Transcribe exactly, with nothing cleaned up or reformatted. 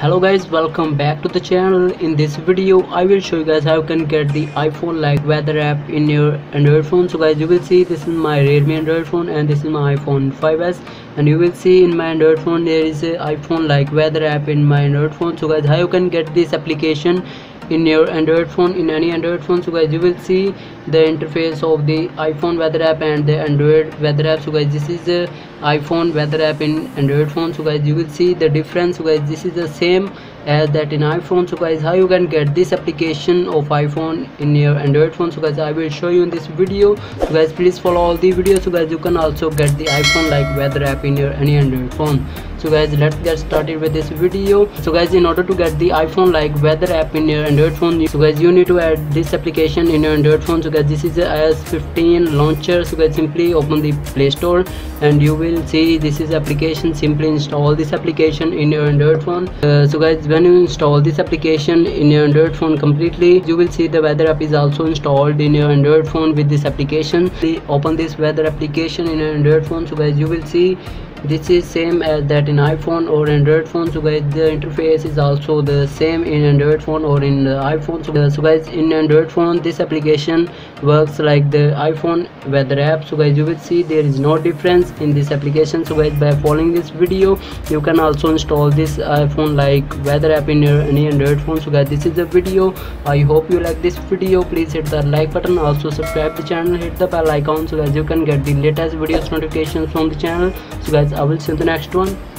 Hello guys, welcome back to the channel. In this video I will show you guys how you can get the iPhone like weather app in your Android phone. So guys, you will see this is my Redmi Android phone and this is my iPhone five s, and you will see in my Android phone there is a iPhone like weather app in my Android phone. So guys, how you can get this application in your Android phone, in any Android phone. So guys, you will see the interface of the iPhone weather app and the Android weather app. So guys, this is the iPhone weather app in Android phone. So guys, you will see the difference. So guys, this is the same as that in iPhone. So guys, how you can get this application of iPhone in your Android phone. So guys, I will show you in this video. So guys, please follow all the videos. So guys, you can also get the iPhone like weather app in your any Android phone. So guys, let's get started with this video. So guys, in order to get the iPhone like weather app in your Android phone, so guys, you need to add this application in your Android phone. So guys, this is the i O S fifteen launcher. So guys, simply open the Play Store and you will see this is application. Simply install this application in your Android phone. Uh, so guys, when you install this application in your Android phone completely, you will see the weather app is also installed in your Android phone with this application. Simply open this weather application in your Android phone. So guys, you will see this is same as that in iPhone or Android phone. So guys, the interface is also the same in Android phone or in the iPhone. So, uh, so guys, in Android phone this application works like the iPhone weather app. So guys, you will see there is no difference in this application. So guys, by following this video you can also install this iPhone like weather app in your any Android phone. So guys, this is the video. I hope you like this video. Please hit the like button, also subscribe the channel, hit the bell icon so guys you can get the latest videos notifications from the channel. So guys, I will see you in the next one.